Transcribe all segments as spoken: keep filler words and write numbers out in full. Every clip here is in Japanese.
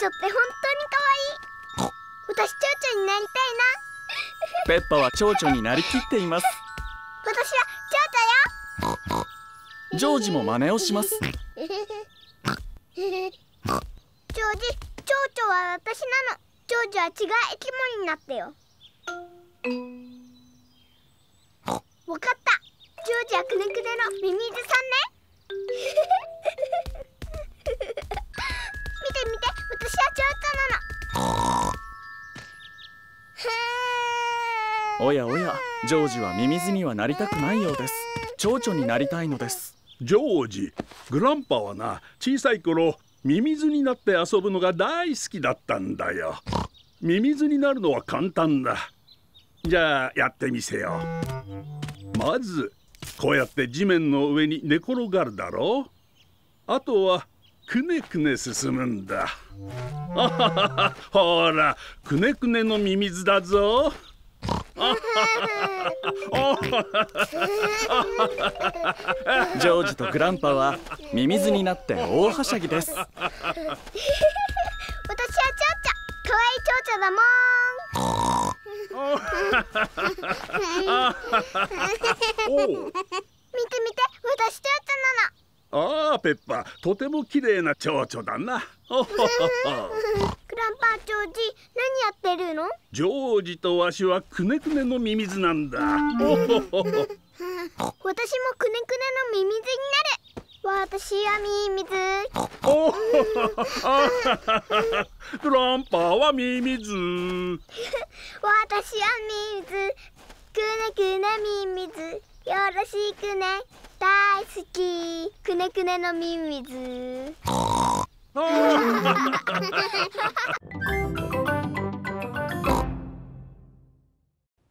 チョって本当に可愛い。私チョウチョになりたいな。ペッパはチョウチョになりきっています。私はチョウチョよ。ジョージも真似をします。ジョージ、チョウチョは私なの。ジョージは違う生き物になってよ。わかった。ジョージはくねくねのミミズさんね。見て見て、私はチョウチョなの。ふーん、おやおや、ジョージはミミズにはなりたくないようです。チョウチョになりたいのです。ジョージ、グランパはな、小さい頃ミミズになって遊ぶのが大好きだったんだよ。ミミズになるのは簡単だ。じゃあやってみせよう。まずこうやって地面の上に寝転がるだろう。あとはくねくね進むんだ。あははは、ほら、くねくねのミミズだぞ。ジョージとグランパはミミズになって大はしゃぎです。私はチョウチョ、可愛いチョウチョだもん。見て見て、私チョウチョなの。ああ、ペッパ、とても綺麗なチョウチョだな。おほほほ。グランパ、ジョージ、何やってるの？ジョージとわしはくねくねのミミズなんだ。おほほほ。私もくねくねのミミズになる。私はミミズ。おほほ。グランパはミミズ。私はミミズ。くねくねミミズ。よろしくね。大好き、くねくねのミミズ。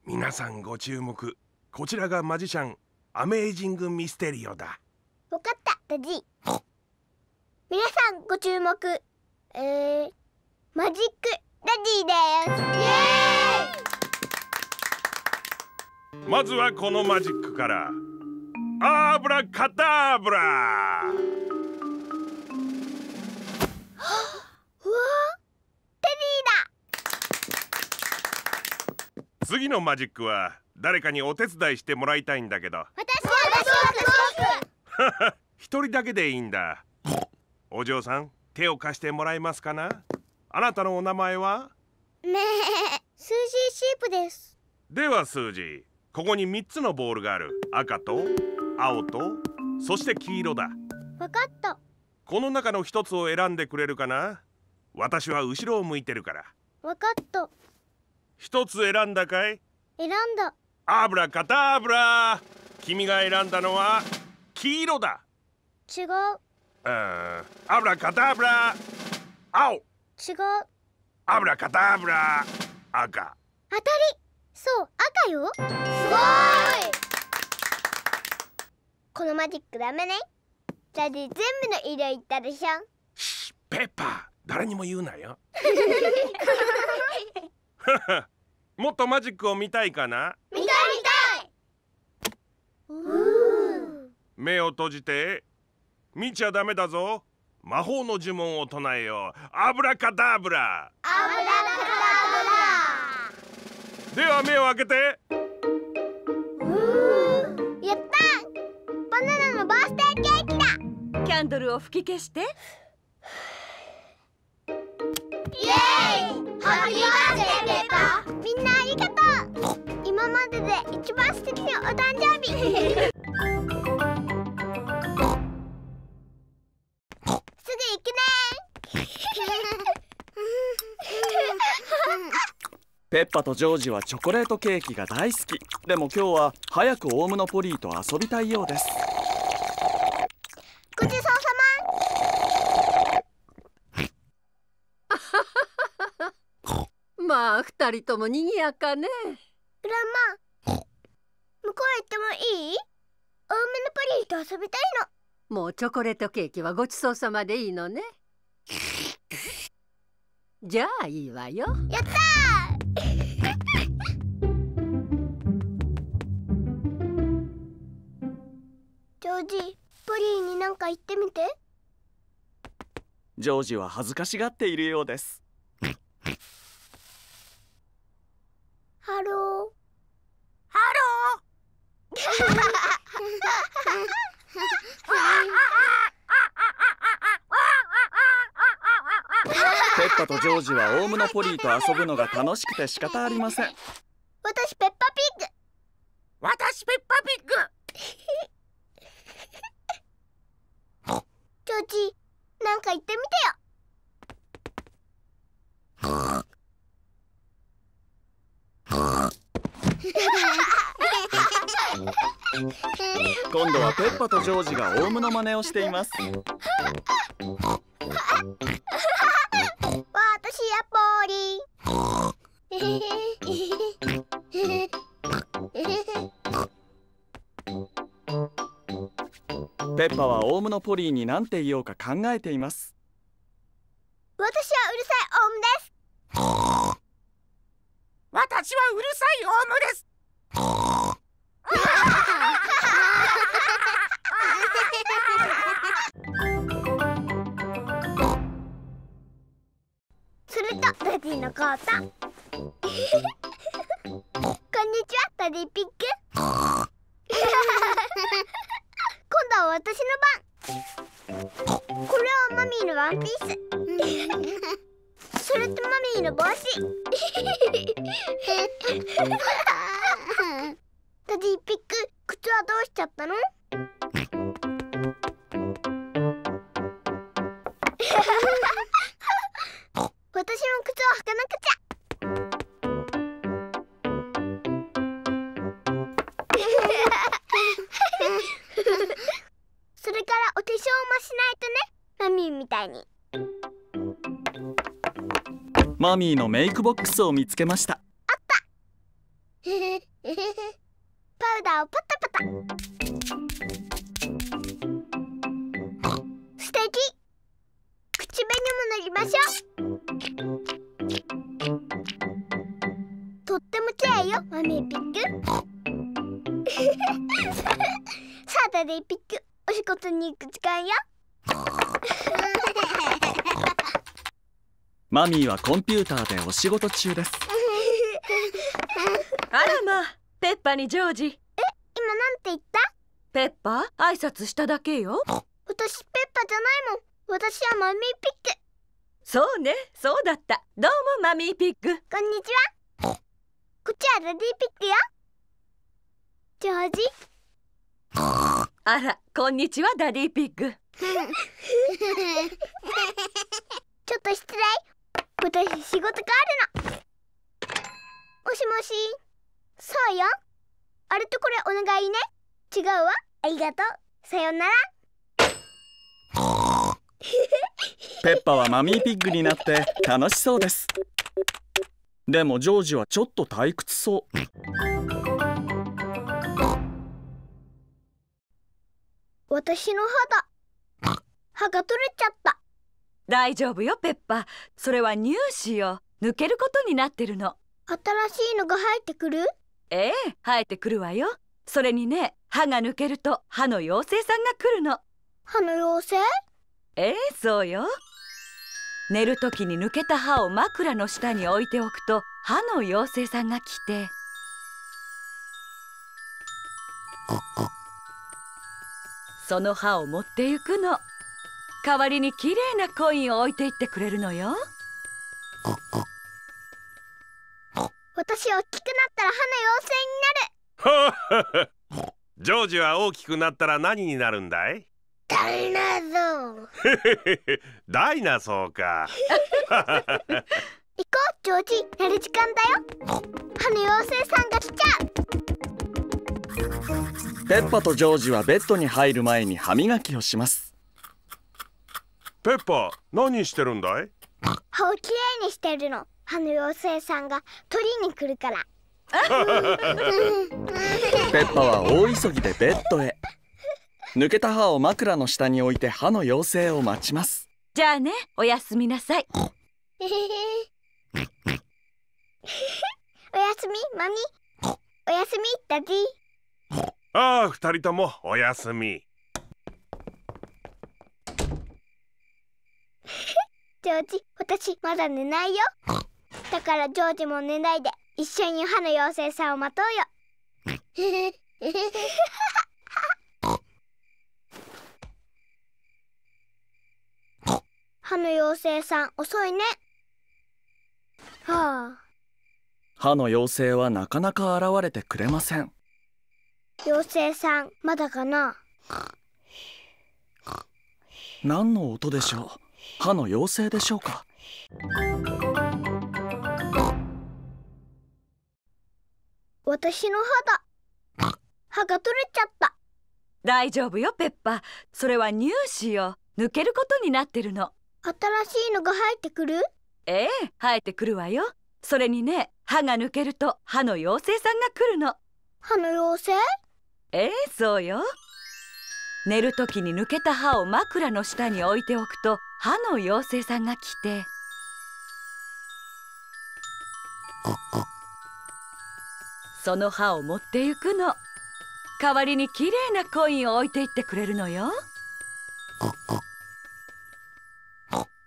皆さんご注目。こちらがマジシャン、アメージングミステリオだ。わかった、ダジ。皆さんご注目。えー、マジックダジです。イエーイ。まずはこのマジックから。アーブラカタブラ。はっ、うわ、テリーだ。次のマジックは誰かにお手伝いしてもらいたいんだけど。私、私、私。一人だけでいいんだ。お嬢さん、手を貸してもらえますかな。あなたのお名前は？ねえ、スージーシープです。ではスージー、ここにみっつのボールがある。赤と青と、そして黄色だ。わかった。この中の一つを選んでくれるかな。私は後ろを向いてるから。わかった。一つ選んだかい？選んだ。アブラカタブラ。君が選んだのは黄色だ。違う。うん。アブラカタブラ。青。違う。アブラカタブラ。赤。当たり。そう、赤よ。すごーい。このマジックダメね。だって全部の色いったでしょ。シッ、ペッパー、誰にも言うなよ。もっとマジックを見たいかな。見たい見たい。目を閉じて。見ちゃダメだぞ。魔法の呪文を唱えよう。アブラカダブラ。アブラカダブラ。では目を開けて。バースデーケーキだ。キャンドルを吹き消して。イエーイ、ハッピーバースデーペーパー。みんなありがとう。今までで一番素敵なお誕生日。すぐ行くね。ペッパとジョージはチョコレートケーキが大好き。でも今日は早くオウムのポリーと遊びたいようです。ごちそうさま。まあ二人とも賑やかね。グランマ、向こうへ行ってもいい？多めのプリンと遊びたいの。もうチョコレートケーキはごちそうさまでいいのね。じゃあいいわよ。やったー。ジョージ、プリンになんか言ってみて。ジョージは恥ずかしがっているようです。ハローハローペッパとジョージはオウムのポリーと遊ぶのが楽しくて仕方ありません。私ペッパピッグ、私ペッパピッグ。ジョージ、なんか言ってみてよ。今度はペッパとジョージがオウムの真似をしています。ペッパはオウムのポリーに何て言おうか考えています。私はうるさいオウムです。私はうるさいオウムです。するとダディのコートこんにちは、ダディピッグ。今度は私の番。これはマミーのワンピース。それとマミーの帽子。ダディピッグ、靴はどうしちゃったの？私の靴を履かなくちゃ。それからお化粧もしないとね、マミーみたいに。マミーのメイクボックスを見つけました。あった。パウダーをパタパタ。素敵。口紅も塗りましょう。とっても綺麗よ、マミーピッグ。さあダディピッグ、お仕事に行く時間よ。マミーはコンピューターでお仕事中です。あらま、ペッパにジョージ。え、今なんて言った？ペッパ、挨拶しただけよ。私ペッパじゃないもん。私はマミーピッグ。そうね、そうだった。どうもマミーピッグ。こんにちは。こっちはダディピッグよ。ジョージ。あら、こんにちは、ダディピッグ。ちょっと失礼。私、仕事があるの。もしもし。そうよ。あれとこれお願いね。違うわ。ありがとう。さよなら。ペッパはマミーピッグになって楽しそうです。でもジョージはちょっと退屈そう。私の肌、歯が取れちゃった。大丈夫よペッパ、それは乳歯よ。抜けることになってるの。新しいのが生えてくる？ええ、生えてくるわよ。それにね、歯が抜けると歯の妖精さんが来るの。歯の妖精？ええ、そうよ。寝る時に抜けた歯を枕の下に置いておくと歯の妖精さんが来て。その歯を持って行くの。代わりに綺麗なコインを置いていってくれるのよ。私大きくなったら歯の妖精になる。ジョージは大きくなったら何になるんだい？ダイナソー。ダイナソーか。行こうジョージ、寝る時間だよ。歯の妖精さんが来ちゃう。ペッパとジョージはベッドに入る前に歯磨きをします。ペッパ、何してるんだい？歯をきれいにしてるの。歯の妖精さんが取りに来るから。ペッパは大急ぎでベッドへ。抜けた歯を枕の下に置いて歯の妖精を待ちます。じゃあね、おやすみなさい。おやすみマミ。おやすみダディ。ああ、二人ともおやすみ。ジョージ、私まだ寝ないよ。だからジョージも寝ないで一緒に歯の妖精さんを待とうよ。歯の妖精さん遅いね。はあ、歯の妖精はなかなか現れてくれません。妖精さんまだかな。何の音でしょう。歯の妖精でしょうか。私の歯だ。歯が取れちゃった。大丈夫よペッパ、それは乳歯よ。抜けることになってるの。新しいのが生えてくる？ええ、生えてくるわよ。それにね、歯が抜けると歯の妖精さんが来るの。歯の妖精？ええ、そうよ。寝るときに抜けた歯を枕の下に置いておくと歯の妖精さんが来て、その歯を持って行くの。代わりにきれいなコインを置いていってくれるのよ。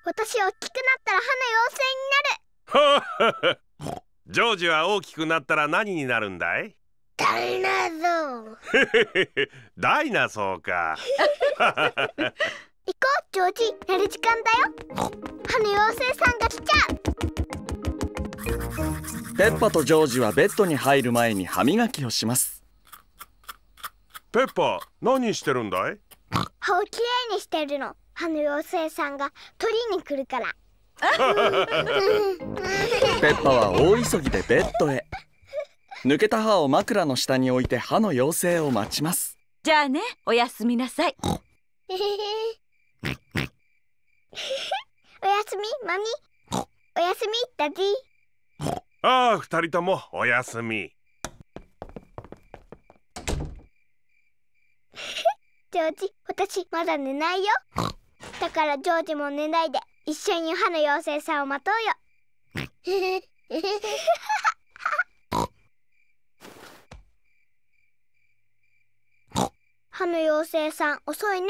私大きくなったら歯の妖精になる。ジョージは大きくなったら何になるんだい？ダイナソー。ダイナソーか。行こうジョージ、寝る時間だよ。歯の妖精さんが来ちゃう。ペッパとジョージはベッドに入る前に歯磨きをします。ペッパ、何してるんだい？歯をきれいにしてるの。歯の妖精さんが取りに来るから。ペッパは大急ぎでベッドへ。抜けた歯を枕の下に置いて歯の妖精を待ちます。じゃあね、おやすみなさい。おやすみマミ。おやすみダディ。ああ、二人ともおやすみ。ジョージ、私まだ寝ないよ。だからジョージも寝ないで一緒に歯の妖精さんを待とうよ。歯の妖精さん遅いね。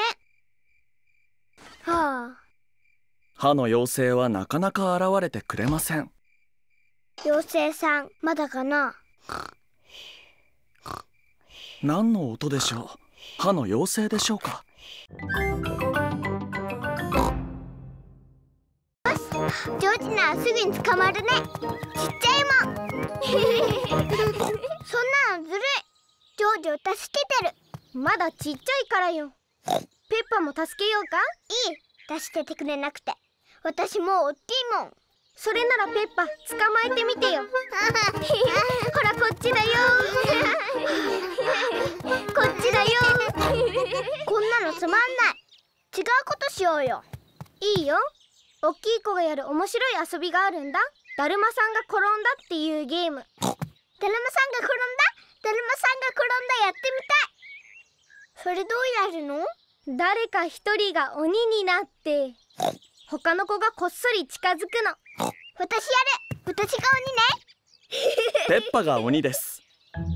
はあ、歯の妖精はなかなか現れてくれません。妖精さんまだかな。何の音でしょう。歯の妖精でしょうか。よし、ジョージならすぐに捕まるね。ちっちゃいもん。そんなのずるい。ジョージを助けてる。まだちっちゃいからよ。ペッパも助けようか。いい、助けてくれなくて。私もうおっきいもん。それならペッパ、捕まえてみてよ。ほらこっちだよ。こっちだよ。こんなのつまんない。違うことしようよ。いいよ。おっきい子がやる面白い遊びがあるんだ。だるまさんが転んだっていうゲーム。だるまさんが転んだ、だるまさんが転んだ、やってみたい。それどうやるの？誰か一人が鬼になって他の子がこっそり近づくの。私やる。私が鬼ね。ペッパが鬼です。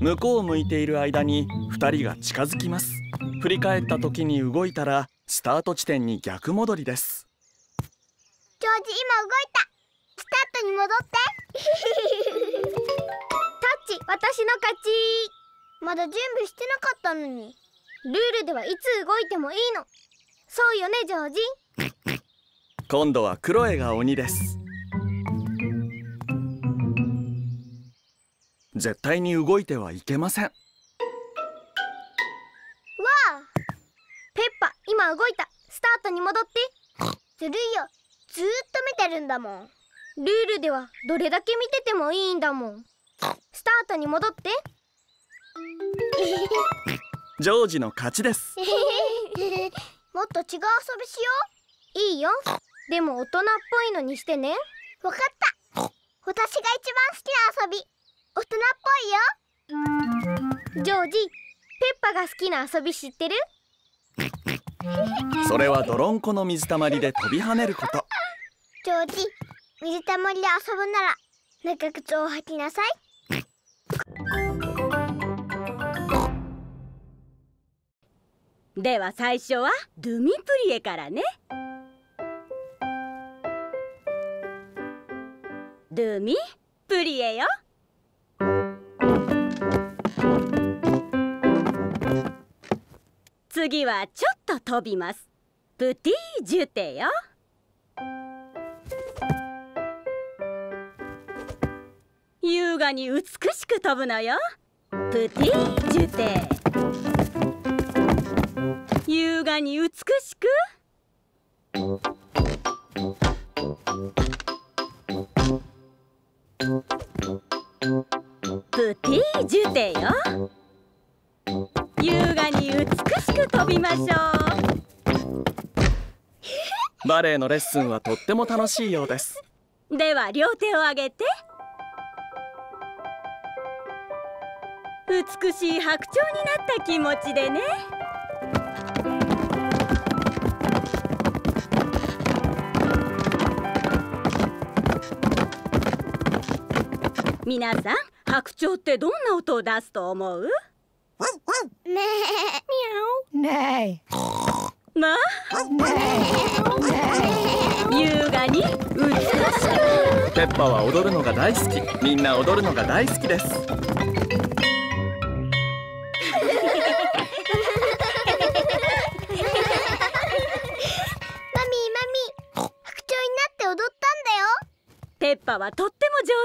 向こうを向いている間にふたりが近づきます。振り返った時に動いたらスタート地点に逆戻りです。ジョージ、今動いた。スタートに戻って。タッチ、私の勝ち。まだ準備してなかったのに。ルールではいつ動いてもいいの。そうよねジョージ。今度はクロエが鬼です。絶対に動いてはいけません。わあ、ペッパ、今動いた。スタートに戻って。ずるいよ。ずーっと見てるんだもん。ルールではどれだけ見ててもいいんだもん。スタートに戻って。ジョージの勝ちです。もっと違う遊びしよう。いいよ。でも大人っぽいのにしてね。わかった。私が一番好きな遊び。大人っぽいよ。ジョージ、ペッパが好きな遊び知ってる？それは泥んこの水たまりで飛び跳ねること。ジョージ、水たまりで遊ぶなら長靴を履きなさい。では最初はドゥミプリエからね。ルミプリエよ。次はちょっと飛びます。プティジュテよ。優雅に美しく飛ぶのよ、プティジュテ。優雅に美しく。プティジュテよ。優雅に美しく飛びましょう。バレエのレッスンはとっても楽しいようです。では両手を上げて。美しい白鳥になった気持ちでね。皆さん、白鳥ってどんな音を出すと思う？ねえ、ミャオ。ねえ。まあ。ねえ。優雅に美しく。ペッパは踊るのが大好き。みんな踊るのが大好きです。ペッパはとって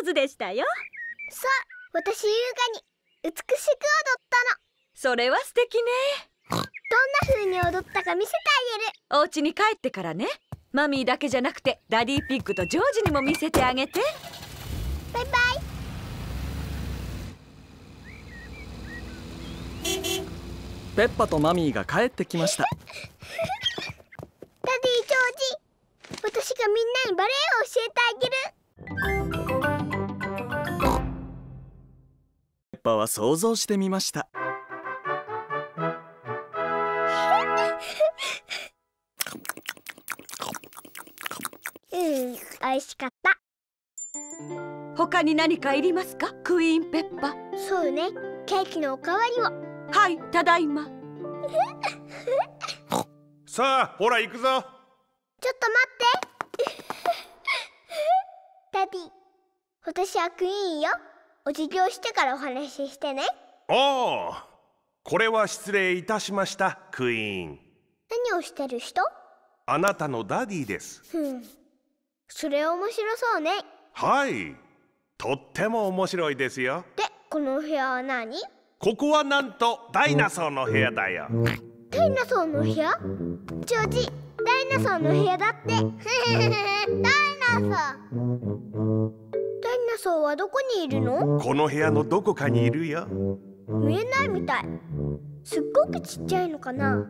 も上手でしたよ。さあ、私優雅に美しく踊ったの。それは素敵ね。どんな風に踊ったか見せてあげる。お家に帰ってからね。マミーだけじゃなくてダディピッグとジョージにも見せてあげて。バイバイ。ペッパとマミーが帰ってきました。ダディ、ジョージ、私がみんなにバレエを教えてあげる。ペッパは想像してみました。うん、美味しかった。他に何かいりますか、クイーンペッパ。そうね、ケーキのおかわりを。はい、ただいま。さあ、ほら行くぞ。ちょっと待って。ダディ、私はクイーンよ。お授業してからお話ししてね。おお、これは失礼いたしました、クイーン。何をしてる人？あなたのダディです。ふん、それ面白そうね。はい、とっても面白いですよ。で、このお部屋は何？ここはなんとダイナソーの部屋だよ。ダイナソーの部屋？ジョージ、ダイナソーの部屋だって。ダイナソー。ダイナソーはどこにいるの？この部屋のどこかにいるよ。見えないみたい。すっごくちっちゃいのかな。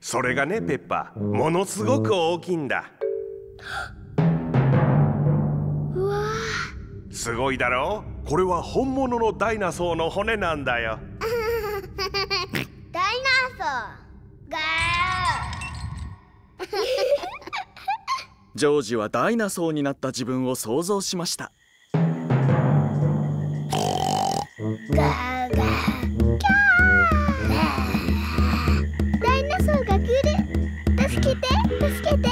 それがね、ペッパ、ものすごく大きいんだ。うわー、すごいだろう。これは本物のダイナソーの骨なんだよ。ダイナソーがジョージはダイナソーになった自分を想像しました。ダイナソーが来る。助けて、助けて。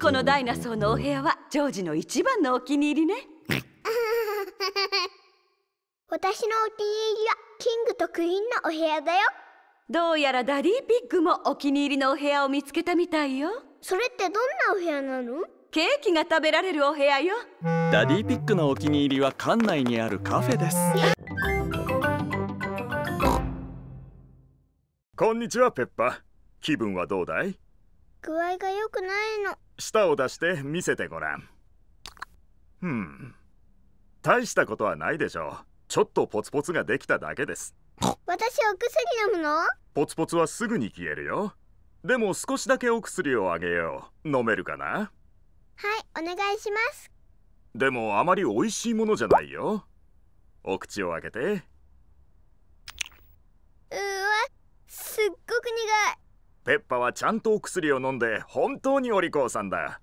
このダイナソーのお部屋はジョージの一番のお気に入りね。私のお気に入りはキングとクイーンのお部屋だよ。どうやらダディピッグもお気に入りのお部屋を見つけたみたいよ。それってどんなお部屋なの？ケーキが食べられるお部屋よ。ダディピッグのお気に入りは館内にあるカフェです。こんにちは、ペッパ。気分はどうだい？具合が良くないの。舌を出して見せてごらん。うん。大したことはないでしょう。ちょっとポツポツができただけです。私お薬飲むの？ポツポツはすぐに消えるよ。でも少しだけお薬をあげよう。飲めるかな？はい、お願いします。でもあまり美味しいものじゃないよ。お口を開けて。うわ、すっごく苦い。ペッパはちゃんとお薬を飲んで本当にお利口さんだ。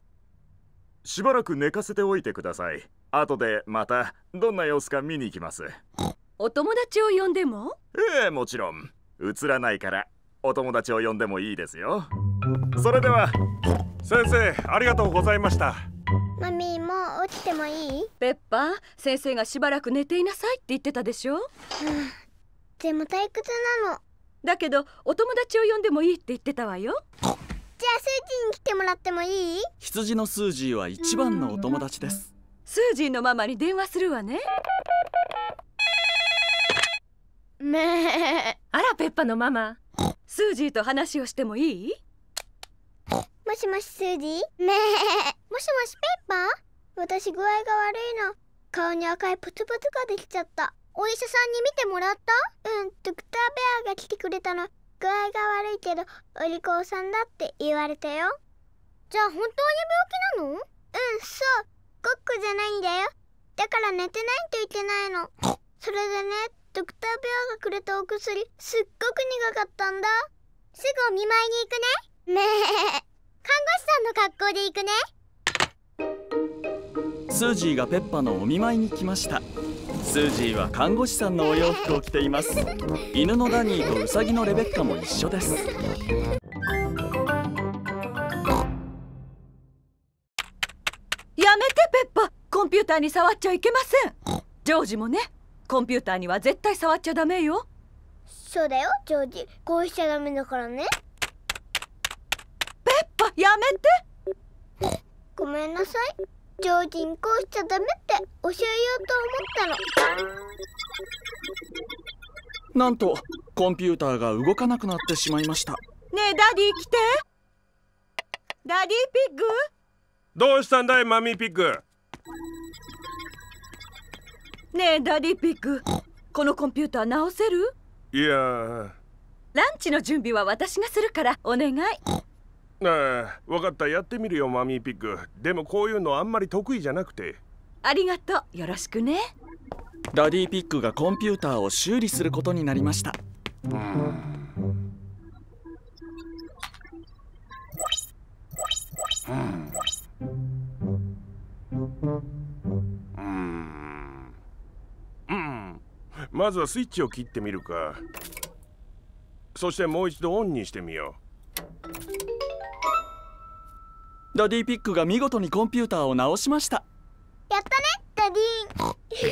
しばらく寝かせておいてください。後でまたどんな様子か見に行きます。お友達を呼んでも？ええ、もちろん。映らないからお友達を呼んでもいいですよ。それでは先生ありがとうございました。マミーもう起きてもいい？ペッパー、先生がしばらく寝ていなさいって言ってたでしょ。はあ、でも退屈なの。だけどお友達を呼んでもいいって言ってたわよ。じゃあスージーに来てもらってもいい？羊のスージーは一番のお友達です。スージーのママに電話するわね。ねえ、あらペッパのママ、スージーと話をしてもいい？もしもしスージー。ねえ、もしもしペッパー、私具合が悪いの。顔に赤いプツプツができちゃった。お医者さんに見てもらった？うん、ドクターベアが来てくれたの。具合が悪いけどお利口さんだって言われたよ。じゃあ本当に病気なの？うん、そう。ごっこじゃないんだよ。だから寝てないといけないの。それでね、ドクターベアがくれたお薬、すっごく苦かったんだ。すぐお見舞いに行くね。ねえ、看護師さんの格好で行くね。スージーがペッパのお見舞いに来ました。スージーは看護師さんのお洋服を着ています。犬のダニーとウサギのレベッカも一緒です。やめてペッパ、コンピューターに触っちゃいけません。ジョージもね、コンピューターには絶対触っちゃダメよ。そうだよジョージ、こうしちゃダメだからね。ペッパ、やめて。ごめんなさい。ジョージにこうしちゃダメって教えようと思ったの。なんとコンピューターが動かなくなってしまいました。ねえダディ来て。ダディピッグ、どうしたんだいマミーピッグ。ねえダディピッグ、このコンピューター直せる？いやー、ランチの準備は私がするからお願い。ああ、分かった、やってみるよマミーピッグ。でもこういうのあんまり得意じゃなくて。ありがとう、よろしくね。ダディピッグがコンピューターを修理することになりました。うんうんうん、まずはスイッチを切ってみるか。そしてもう一度オンにしてみよう。ダディピックが見事にコンピューターを直しました。やったねダディ。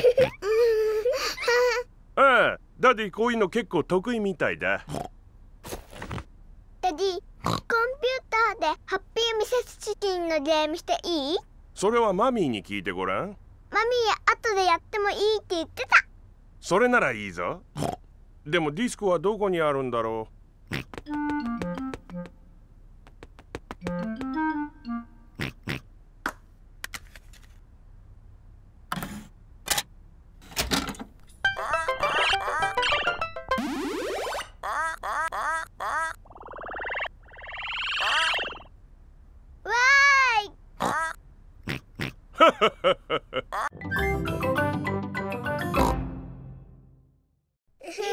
ああ、ダディこういうの結構得意みたいだ。ダディ、コンピューターでハッピーミセスチキンのゲームしていい？それはマミーに聞いてごらん。マミー後でやってもいいって言ってた。それならいいぞ。でもディスクはどこにあるんだろう。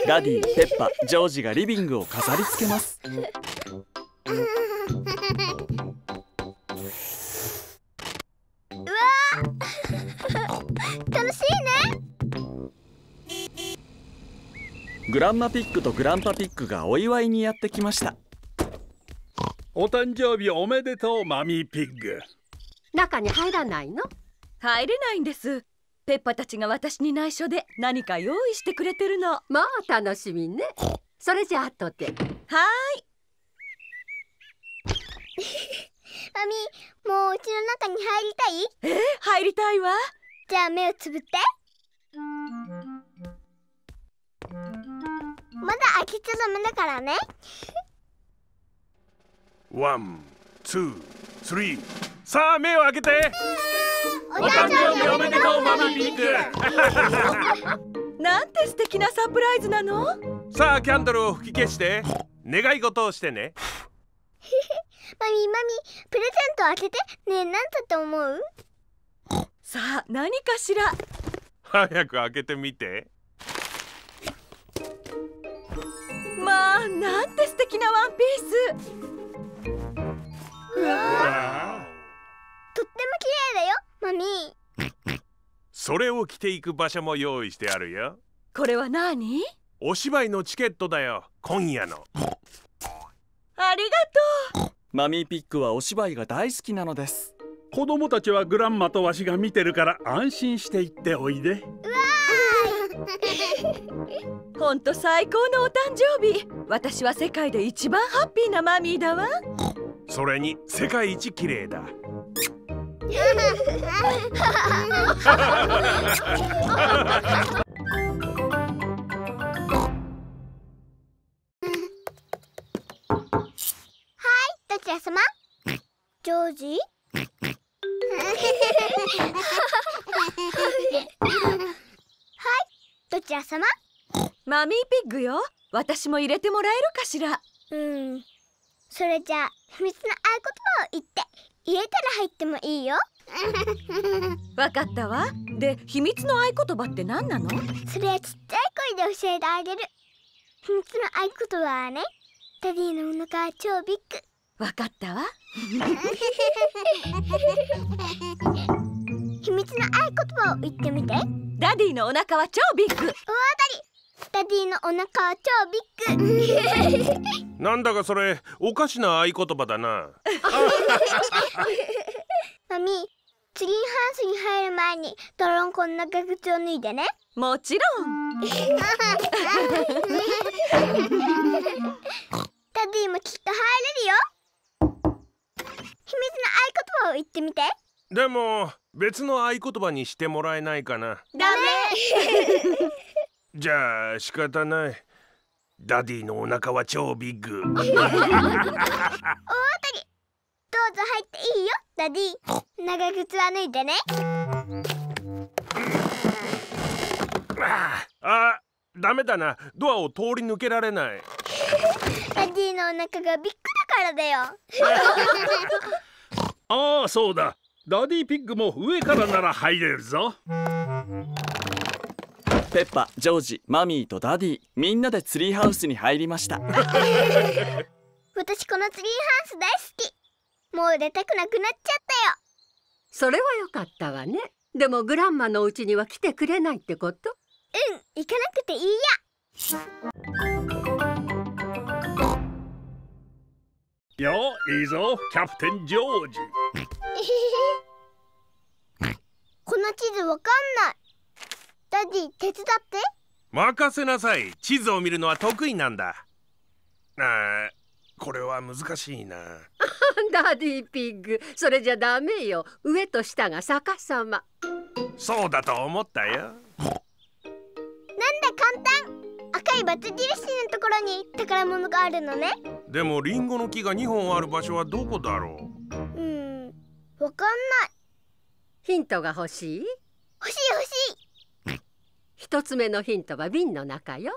ダディ、ペッパ、ジョージがリビングを飾り付けます。うわ楽しいね。グランマピッグとグランパピッグがお祝いにやってきました。お誕生日おめでとうマミーピッグ。中に入らないの？入れないんです。ペッパたちが私に内緒で何か用意してくれてるの。まあ楽しみね。それじゃあ後で。はーい。マミー、もううちの中に入りたい？えー、入りたいわ。じゃあ目をつぶって。まだ開けちゃダメだからね。ワン、ツー、スリー。さあ目を開けて。お誕生日おめでとうマミーピッグ。なんて素敵なサプライズなの。さあキャンドルを吹き消して願い事をしてね。マミー、マミー、プレゼント開けてね。え、なんだと思う？さあ何かしら。早く開けてみて。まあなんて素敵なワンピース。うわー、とっても綺麗だよマミー。それを着ていく場所も用意してあるよ。これは何？お芝居のチケットだよ、今夜の。ありがとう。マミーピッグはお芝居が大好きなのです。子供たちはグランマとわしが見てるから安心して行っておいで。うわーほんと最高のお誕生日。私は世界で一番ハッピーなマミーだわ。それに世界一綺麗だ。はい、どちら様？ジョージ？はい、どちら様？マミーピッグよ。私も入れてもらえるかしら？うん。それじゃあ秘密の合言葉を言って入れたら入ってもいいよ。わかったわ。で、秘密の合言葉って何なの？それはちっちゃい声で教えてあげる。秘密の合言葉はね、ダディのお腹は超ビッグ。わかったわ。秘密の合言葉を言ってみて。ダディのお腹は超ビッグ。大当たり。ダディのお腹は超ビッグ。なんだかそれおかしな合言葉だな。マミー、ツリーハウスに入る前にドロンコの中靴を脱いでね。もちろん。ダディもきっと入れるよ。秘密の合言葉を言ってみて。でも別の合言葉にしてもらえないかな。ダメ。じゃあ仕方ない。ダディのお腹は超ビッグ。大当たり。どうぞ入っていいよ、ダディ。長靴は脱いでね。あ、ダメだな。ドアを通り抜けられない。ダディのお腹がビッグだからだよ。ああ、そうだ。ダディピッグも上からなら入れるぞ。ペッパ、ジョージ、マミーとダディ、みんなでツリーハウスに入りました。私このツリーハウス大好き。もう出たくなくなっちゃったよ。それはよかったわね。でもグランマのうちには来てくれないってこと？うん、行かなくていいや。よー、いいぞ、キャプテンジョージ。この地図わかんない。ダディ、手伝って。任せなさい。地図を見るのは得意なんだ。あ、これは難しいな。ダディピッグ、それじゃダメよ。上と下が逆さま。そうだと思ったよ。なんだ簡単。赤いバツ印のところに宝物があるのね。でもリンゴの木がにほんある場所はどこだろう？うん、わかんない。ヒントが欲しい？欲しい欲しい。一つ目のヒントは瓶の中よ。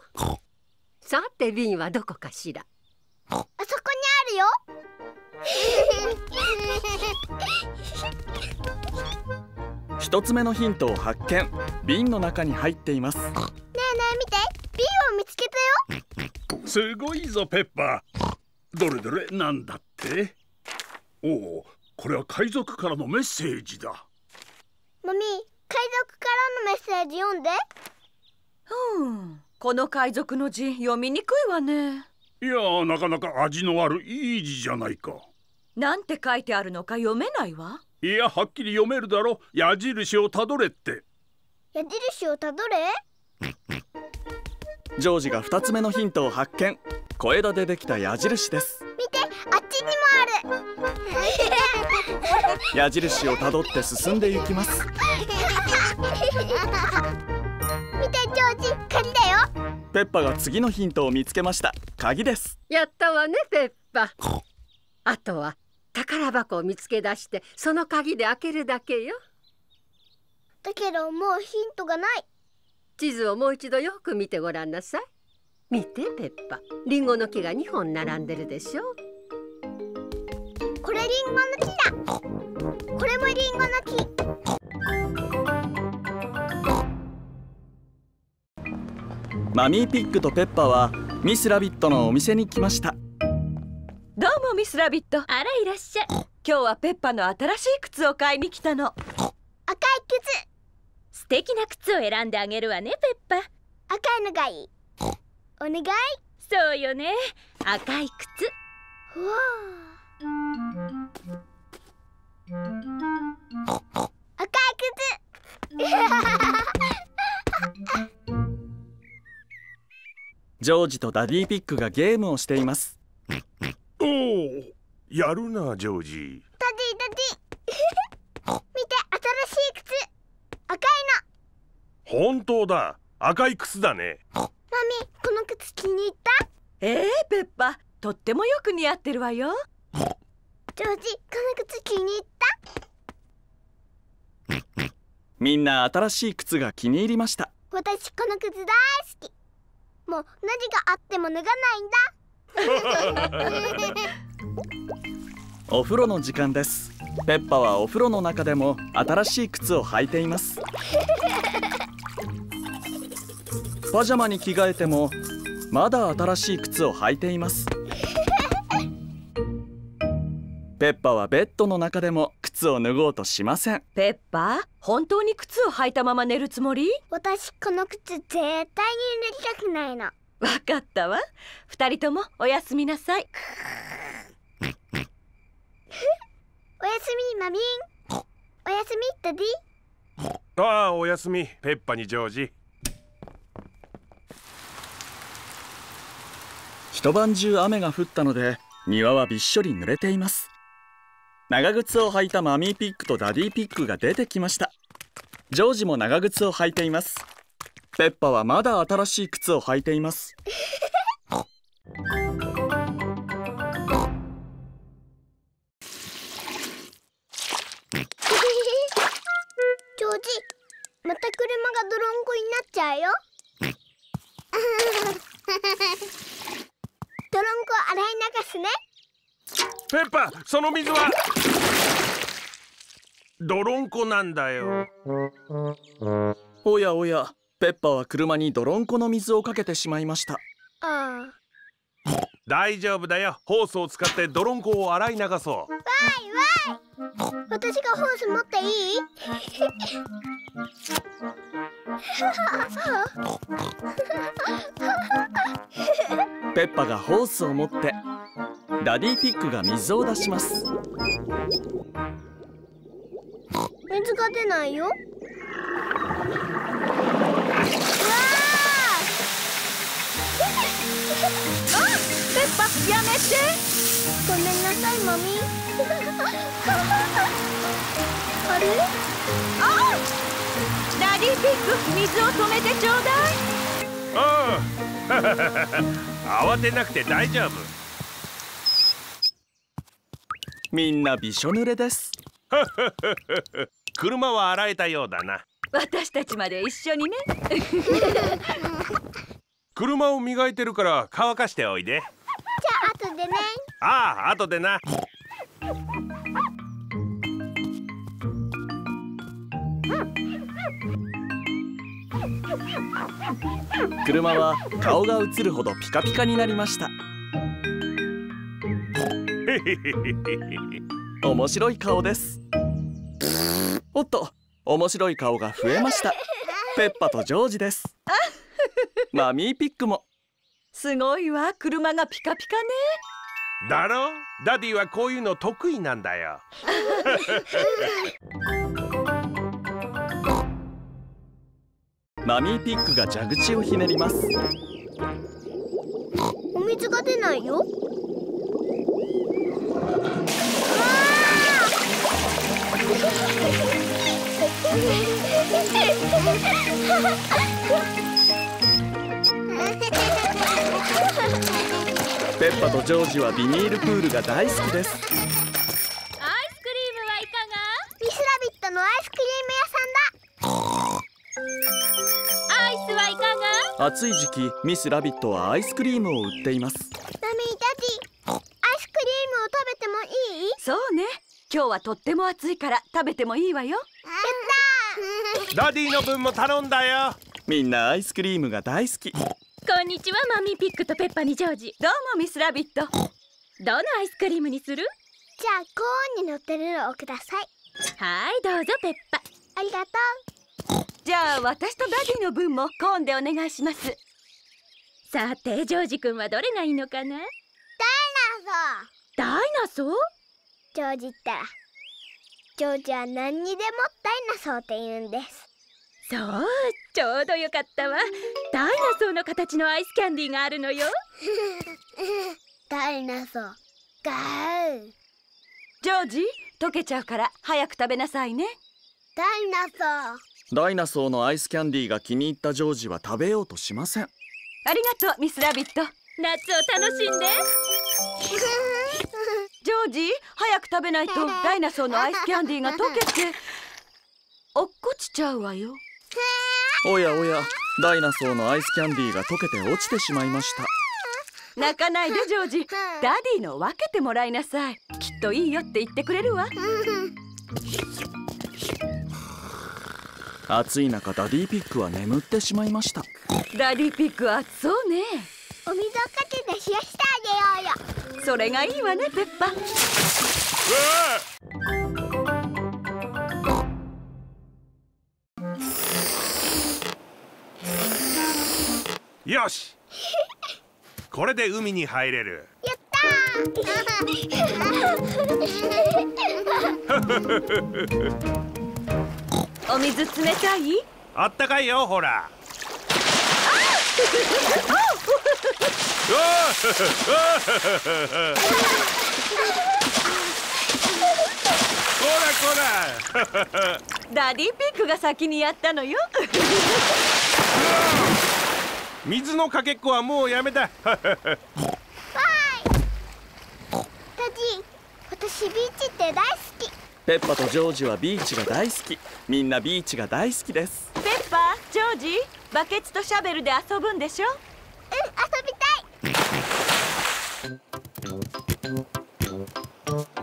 さて瓶はどこかしら？あそこにあるよ。一つ目のヒントを発見。瓶の中に入っています。ねえねえ見て、瓶を見つけたよ。すごいぞペッパー。どれどれ、なんだって。おお、これは海賊からのメッセージだ。マミー、海賊からのメッセージ読んで。うん、この海賊の字読みにくいわね。いや、なかなか味のあるいい字じゃないか。なんて書いてあるのか読めないわ。いや、はっきり読めるだろ。矢印をたどれって。矢印をたどれ。ジョージがふたつめのヒントを発見。小枝でできた矢印です。見て、あっちにもある。矢印をたどって進んでいきます。見てジョージ、鍵だよ。ペッパが次のヒントを見つけました。鍵です。やったわねペッパ。あとは宝箱を見つけ出して、その鍵で開けるだけよ。だけどもうヒントがない。地図をもう一度よく見てごらんなさい。見てペッパ、リンゴの木がにほん並んでるでしょ。これリンゴの木だ。これもリンゴの木。マミーピッグとペッパはミスラビットのお店に来ました。どうもミスラビット。あら、いらっしゃい。今日はペッパの新しい靴を買いに来たの。赤い靴。素敵な靴を選んであげるわねペッパ。赤いのがいい。お願い。そうよね、赤い靴。うわあ。ジョージとダディピッグがゲームをしています。おお、やるなジョージ。ダディダディ見て、新しい靴、赤いの。本当だ、赤い靴だね。マミ、この靴気に入った？えー、ペッパ、とってもよく似合ってるわよ。ジョージ、この靴気に入った？みんな新しい靴が気に入りました。私この靴大好き。もう何があっても脱がないんだ。お風呂の時間です。ペッパはお風呂の中でも新しい靴を履いています。パジャマに着替えてもまだ新しい靴を履いています。ペッパはベッドの中でも靴を脱ごうとしません。ペッパ、本当に靴を履いたまま寝るつもり？私この靴絶対に脱ぎたくないの。分かったわ。二人ともおやすみなさい。おやすみマミン。おやすみダディ。ああ、おやすみペッパにジョージ。一晩中雨が降ったので庭はびっしょり濡れています。長靴を履いたマミーピッグとダディピッグが出てきました。ジョージも長靴を履いています。ペッパはまだ新しい靴を履いています。ジョージ、また車が泥んこになっちゃうよ。泥んこ洗い流すね。ペッパ、その水は泥んこなんだよ。おやおや、ペッパは車に泥んこの水をかけてしまいました。ああ、大丈夫だよ。ホースを使って泥んこを洗い流そう。わいわい、私がホース持っていい？ペッパがホースを持って、ダディピッグが水を出します。水が出ないよ。わー！あ！ペッパ、やめて！ごめんなさい、マミ。あれ？あ！ダディピッグ、水を止めてちょうだい。うん。慌てなくて大丈夫。みんなびしょ濡れです。車は洗えたようだな。私たちまで一緒にね。車を磨いてるから乾かしておいで。じゃあ後でね。ああ、後でな。車は顔が映るほどピカピカになりました。面白い顔です。おっと、面白い顔が増えました。ペッパとジョージです。マミーピッグもすごいわ。車がピカピカね。だろ？ダディはこういうの得意なんだよ。マミーピッグが蛇口をひねります。お水が出ないよ。ペッパとジョージはビニールプールが大好きです。アイスクリームはいかが？ミスラビットのアイスクリーム屋さんだ。アイスはいかが？暑い時期、ミスラビットはアイスクリームを売っています。マミー、ダディ、アイスクリームを食べてもいい？そうね、今日はとっても暑いから食べてもいいわよ。ダディの分も頼んだよ。みんなアイスクリームが大好き。こんにちは、マミーピッグとペッパにジョージ。どうもミスラビット。どのアイスクリームにする？じゃあコーンに乗ってるのをください。はい、どうぞペッパ。ありがとう。じゃあ私とダディの分もコーンでお願いします。さてジョージ君はどれがいいのかな？ダイナソー。ダイナソー？ジョージったらジョージは何にでもダイナソーって言うんです。そう、ちょうどよかったわ。ダイナソーの形のアイスキャンディーがあるのよ。ダイナソーガー。ジョージ、溶けちゃうから早く食べなさいね。ダイナソーダイナソーのアイスキャンディーが気に入ったジョージは食べようとしません。ありがとうミス・ラビット、夏を楽しんで。ジョージ、早く食べないとダイナソーのアイスキャンディーが溶けて落っこちちゃうわよ。おやおや、ダイナソーのアイスキャンディーが溶けて落ちてしまいました。泣かないでジョージ、ダディの分けてもらいなさい。きっといいよって言ってくれるわ。暑い中、ダディピッグは眠ってしまいました。ダディピッグは暑そうね。お水をかけて冷やしてあげようよ。それがいいわねペッパ。よしこれで海に入れる。やったー。お水冷たい？あったかいよ、ほら。こらこら。ダディピッグが先にやったのよ。水のかけっこはもうやめた。わーい。ダディ、私ビーチって大好き。ペッパとジョージはビーチが大好き。みんなビーチが大好きです。ペッパ、ジョージ、バケツとシャベルで遊ぶんでしょ？うん、遊びたい。ダディ、ダディ、お砂にダ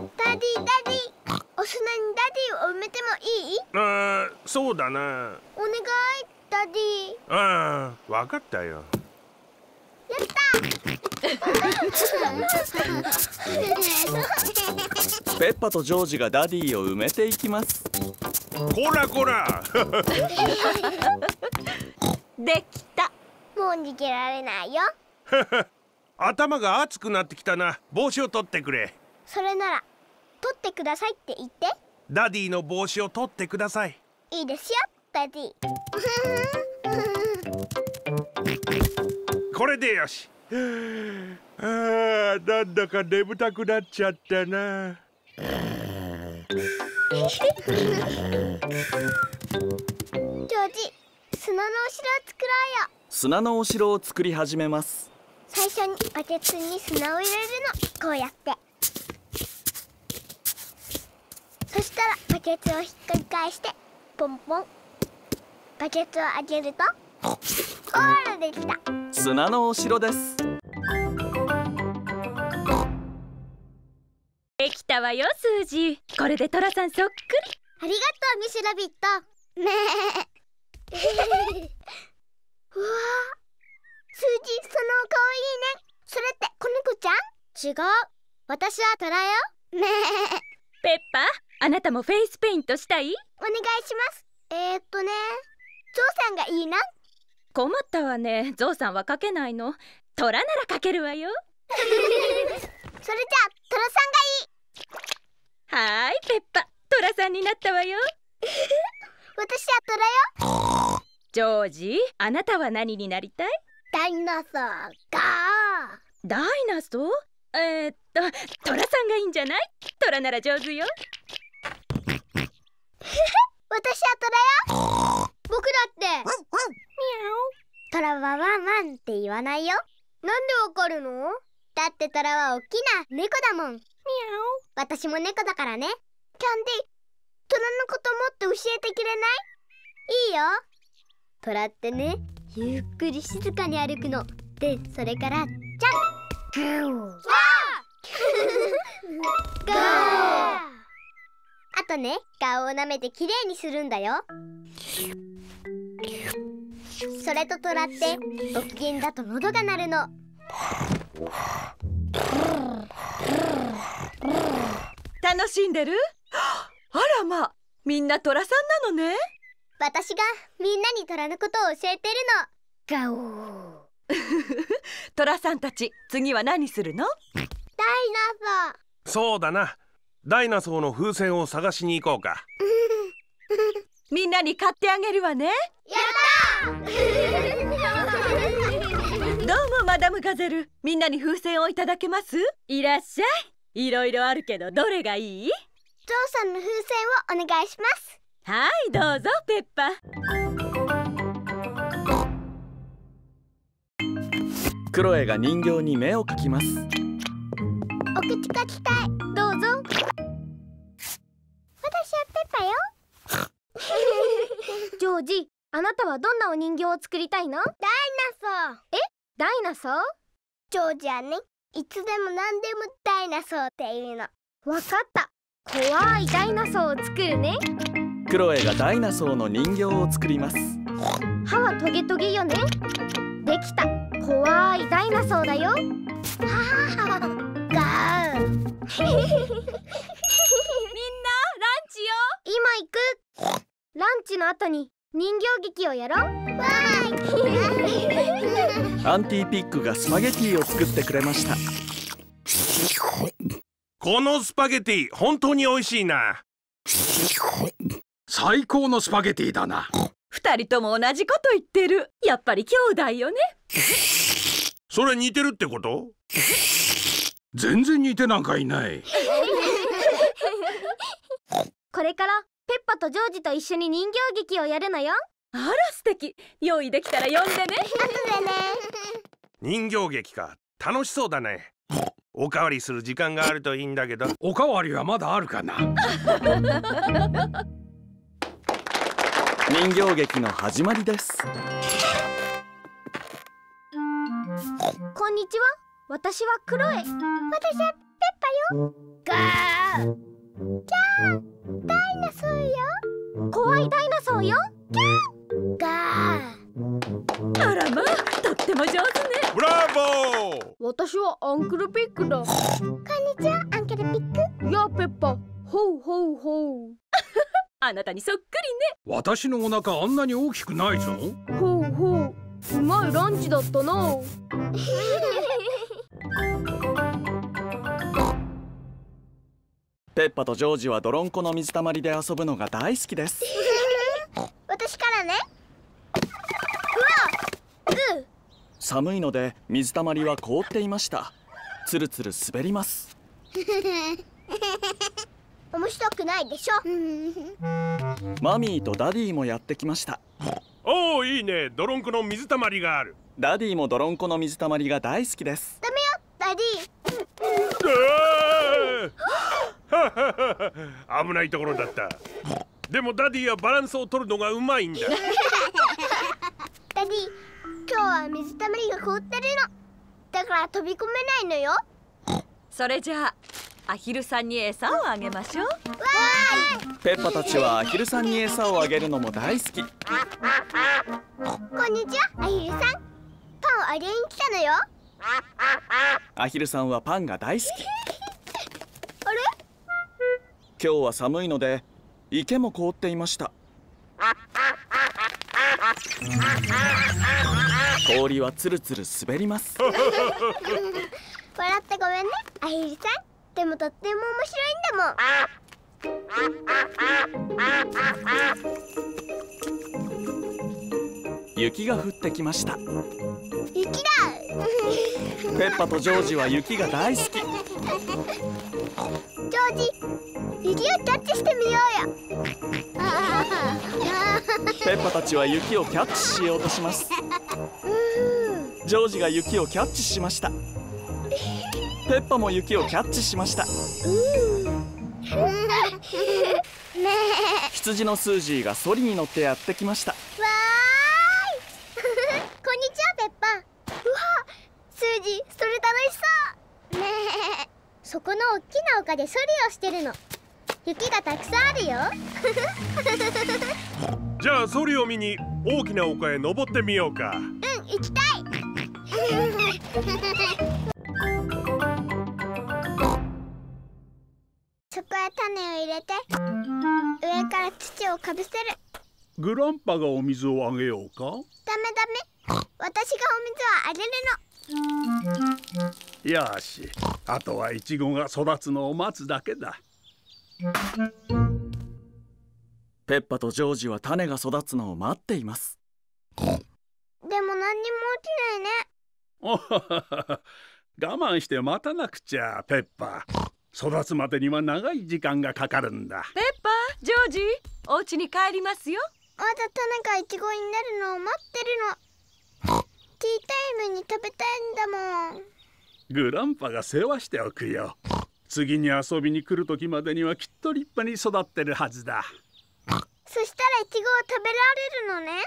ディを埋めてもいい？ああ、そうだな。お願い。ダディ。ああ、わかったよ。やった。ペッパとジョージがダディを埋めていきます。こらこら。できた。もう逃げられないよ。頭が熱くなってきたな。帽子を取ってくれ。それなら取ってくださいって言って。ダディの帽子を取ってください。いいですよ。ダディ。これでよし。あー、なんだか眠たくなっちゃったな。ジョージ、砂のお城を作ろうよ。砂のお城を作り始めます。最初にバケツに砂を入れるの。こうやって。そしたらバケツをひっくり返してポンポン。バケツをあげるとゴールできた。砂のお城です。できたわよスージー。これでトラさんそっくり。ありがとうミス・ラビット。ねえ。うわあ、スージー、そのお顔いいね。それって子猫ちゃん？違う、私はトラよ。ねえ。ペッパー、あなたもフェイスペイントしたい？お願いします。えーっとね、ゾウさんがいいな。困ったわね、ゾウさんは描けないの。トラなら描けるわよ。それじゃあトラさんがいい。はーいペッパ、トラさんになったわよ。私はトラよ。ジョージ、あなたは何になりたい？ダイナソーがー。ダイナソー？えーっと、トラさんがいいんじゃない？トラなら上手よ。私はトラよ。僕だって。トラはワンワンって言わないよ。なんでわかるの？だってトラはおっきな猫だもん。私も猫だからね。キャンディ、トラのこともっと教えてくれない？いいよ。トラってね、ゆっくり静かに歩くの。で、それからジャン。ゴー。ゴー。あとね、顔を舐めてきれいにするんだよ。それとトラってご機嫌だと喉が鳴るの。楽しんでる？あらまあ、みんなトラさんなのね。私がみんなにトラのことを教えてるの。ガオ。トラさんたち、次は何するの？ダイナソー。そうだな、ダイナソーの風船を探しに行こうか。みんなに買ってあげるわね。やったーどうもマダムガゼル、みんなに風船をいただけます？いらっしゃい。いろいろあるけどどれがいい？ゾウさんの風船をお願いします。はい、どうぞペッパ。クロエが人形に目を描きます。お口描きたい。どうぞ。私はペッパよ。ジョージ、あなたはどんなお人形を作りたいの？ダイナソー。え、ダイナソー？ジョージはね、いつでも何でもダイナソーっていうの。わかった。怖いダイナソーを作るね。クロエがダイナソーの人形を作ります。歯はトゲトゲよね。できた。怖いダイナソーだよ。ガーン。みんなランチよ。今行く。ランチの後に人形劇をやろう。アンティピックがスパゲティを作ってくれました。このスパゲティ本当に美味しいな。最高のスパゲティだな。二人とも同じこと言ってる。やっぱり兄弟よね。それ似てるってこと？全然似てなんかいない。これからペッパとジョージと一緒に人形劇をやるのよ。あら素敵。用意できたら呼んでね。後でね。人形劇か、楽しそうだね。おかわりする時間があるといいんだけど。おかわりはまだあるかな。人形劇の始まりです。こんにちは。私はクロエ。私はペッパよ。ガー。キャー。ダイナソーよ。怖いダイナソーよ。キャー。ガー。あらまあ、とっても上手ね。ブラボー。私はアンクルピックだ。こんにちは、アンクルピック。やあペッパ。ほうほうほう。あなたにそっくりね。私のお腹あんなに大きくないぞ。ほうほう、うまいランチだったな。ペッパとジョージは泥んこの水たまりで遊ぶのが大好きです。私からね。うわ、グー。寒いので水たまりは凍っていました。つるつる滑ります。面白くないでしょ。マミーとダディもやってきました。おお、いいね。泥んこの水たまりがある。ダディも泥んこの水たまりが大好きです。ダメよダディ。危ないところだった。でもダディはバランスを取るのがうまいんだ。ダディ、今日は水たまりが凍ってるの。だから飛び込めないのよ。それじゃあアヒルさんに餌をあげましょう。わーい。ペッパたちはアヒルさんに餌をあげるのも大好き。こんにちは、アヒルさん。パンをあげに来たのよ。アヒルさんはパンが大好き。あれ？今日は寒いので池も凍っていました。氷はつるつる滑ります。笑ってごめんね、アヒルさん。でもとっても面白いんだもん。雪が降ってきました。雪だ。ペッパとジョージは雪が大好き。ジョージ、雪をキャッチしてみようよ。ペッパたちは雪をキャッチしようとします。ジョージが雪をキャッチしました。ペッパも雪をキャッチしました。羊のスージーがソリに乗ってやってきました。わーい。こんにちはペッパ。うわ、スージー、それ楽しそう。ねえ、そこの大きな丘でソリをしてるの。雪がたくさんあるよ。じゃあソリを見に大きな丘へ登ってみようか。うん、行きたい。そこへ種を入れて、上から土をかぶせる。グランパがお水をあげようか。ダメダメ、私がお水をあげるの。よし、あとはイチゴが育つのを待つだけだ。ペッパとジョージは種が育つのを待っています。でも何にも起きないね。我慢して待たなくちゃ。ペッパ、育つまでには長い時間がかかるんだ。ペッパ、ジョージ、お家に帰りますよ。また種がイチゴになるのを待ってるの。ティータイムに食べたいんだもん。グランパが世話しておくよ。次に遊びに来る時までにはきっと立派に育ってるはずだ。そしたらイチゴを食べられるのね。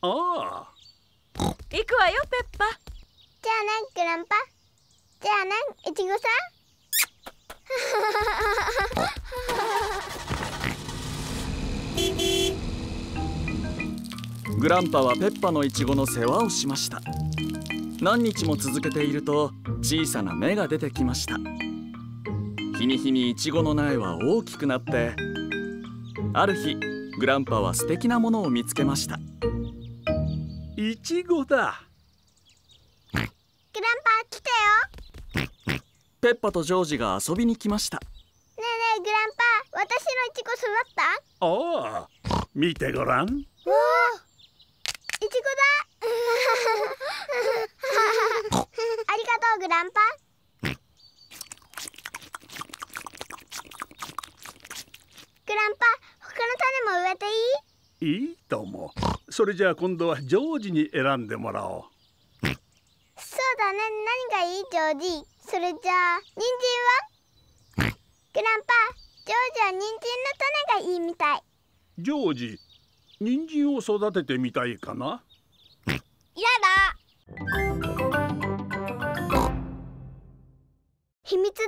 ああ、行くわよペッパ。じゃあねグランパ。じゃあねイチゴさん。グランパはペッパのイチゴの世話をしました。何日も続けていると小さな芽が出てきました。日に日にイチゴの苗は大きくなって、ある日グランパは素敵なものを見つけました。イチゴだ。グランパ来てよ。ペッパとジョージが遊びに来ました。ねえねえグランパ、私のイチゴ育った？ああ、見てごらん。おお、イチゴだ。ありがとうグランパ。グランパ、他の種も植えていい？いいと思う。それじゃあ今度はジョージに選んでもらおう。そうだね、何がいいジョージ。それじゃあ人参は？グランパ、ジョージは人参の種がいいみたい。ジョージ、人参を育ててみたいかな？やだ。秘密だ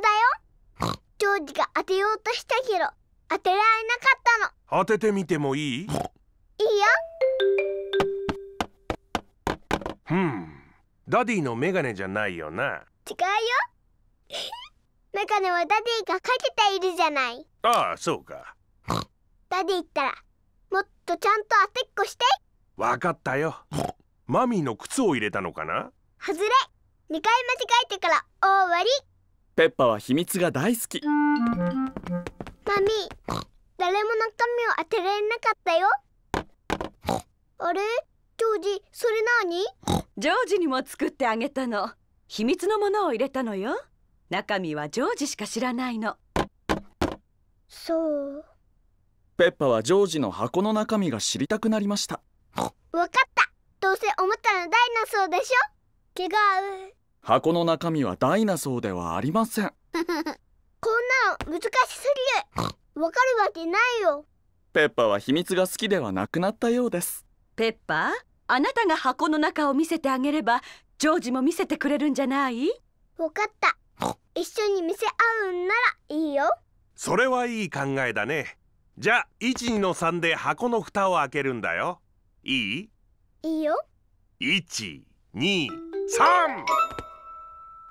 よ。ジョージが当てようとしたけど当てられなかったの。当ててみてもいい？いいよ。うん、ダディのメガネじゃないよな。違うよ。メガネはダディがかけているじゃない。ああ、そうか。ダディったらもっとちゃんと当てっこして。わかったよ。マミーの靴を入れたのかな。はずれ。にかい間違えてから終わり。ペッパは秘密が大好き。マミー、誰も中身を当てられなかったよ。あれジョージ、それ何？ジョージにも作ってあげたの。秘密のものを入れたのよ。中身はジョージしか知らないの。そう。ペッパはジョージの箱の中身が知りたくなりました。わかった。どうせおもちゃのダイナソーでしょ？違う。箱の中身はダイナソーではありません。こんなの難しすぎる。わかるわけないよ。ペッパは秘密が好きではなくなったようです。ペッパー、あなたが箱の中を見せてあげればジョージも見せてくれるんじゃない？わかった。一緒に見せ合うんならいいよ。それはいい考えだね。じゃあ いち、にのさん で箱の蓋を開けるんだよ。いい？いいよ。いち、に、さん。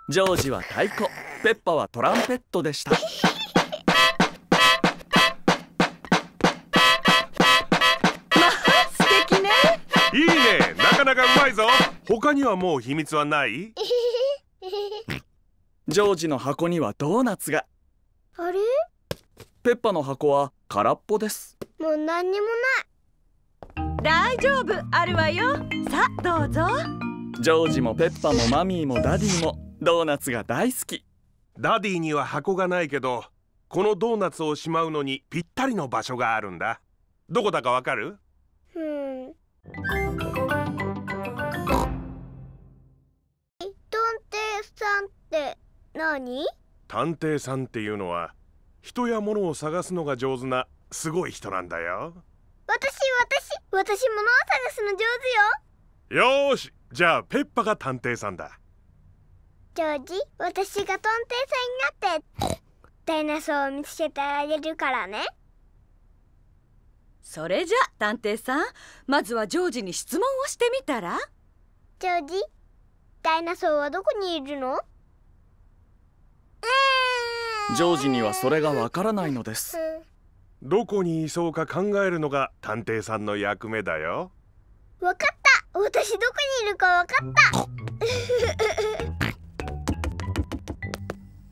ジョージは太鼓、ペッパはトランペットでした。いいね、なかなかうまいぞ。他にはもう秘密はない？ジョージの箱にはドーナツが。あれ？ペッパの箱は空っぽです。もう何にもない。大丈夫、あるわよ。さあどうぞ。ジョージもペッパもマミーもダディもドーナツが大好き。ダディには箱がないけど、このドーナツをしまうのにぴったりの場所があるんだ。どこだかわかる？うん、ドンテさんって何？探偵さんっていうのは人や物を探すのが上手なすごい人なんだよ。私私私物を探すの上手よ。よーし、じゃあペッパが探偵さんだ。ジョージ、私が探偵さんになってダイナソーを見つけてあげるからね。それじゃ探偵さん、まずはジョージに質問をしてみたら？ジョージ、ダイナソーはどこにいるの？ジョージにはそれがわからないのです。どこにいそうか考えるのが探偵さんの役目だよ。わかった。私どこにいるかわかった。